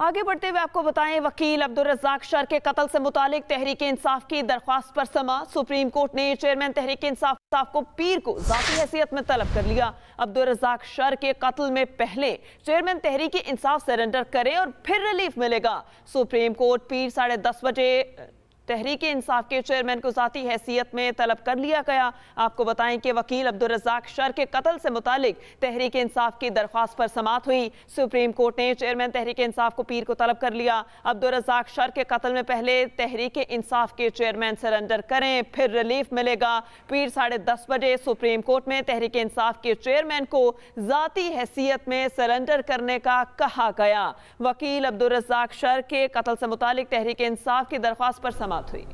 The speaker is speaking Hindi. आगे बढ़ते हुए आपको बताएं, वकील अब्दुल रज़्ज़ाक शेर के कत्ल से मुतालिक तहरीक-ए-इंसाफ की दरख्वास्त पर समा। सुप्रीम कोर्ट ने चेयरमैन तहरीक-ए-इंसाफ को पीर को ज़ाती हैसियत में तलब कर लिया। अब्दुल रज़्ज़ाक शेर के कत्ल में पहले चेयरमैन तहरीक-ए-इंसाफ सरेंडर करे और फिर रिलीफ मिलेगा। सुप्रीम कोर्ट पीर 10:30 बजे तहरीक-ए-इंसाफ के चेयरमैन को ज़ाती हैसियत में तलब कर लिया गया। आपको बताएं कि वकील अब्दुल रज़्ज़ाक शेर के कत्ल से मुतालिक तहरीक-ए-इंसाफ की दरख्वास्त पर समात हुई। सुप्रीम कोर्ट ने चेयरमैन तहरीक-ए-इंसाफ को पीर को तलब कर लिया। अब्दुल रज़्ज़ाक शेर के कत्ल में पहले तहरीक-ए-इंसाफ के चेयरमैन सरेंडर करें, फिर रिलीफ मिलेगा। पीर 10:30 बजे सुप्रीम कोर्ट में तहरीक-ए-इंसाफ के चेयरमैन को ज़ाती हैसियत में सरेंडर करने का कहा गया। वकील अब्दुल रज़्ज़ाक शेर के कत्ल से मुतालिक तहरीक-ए-इंसाफ की दरख्वास्त पर समात हुई।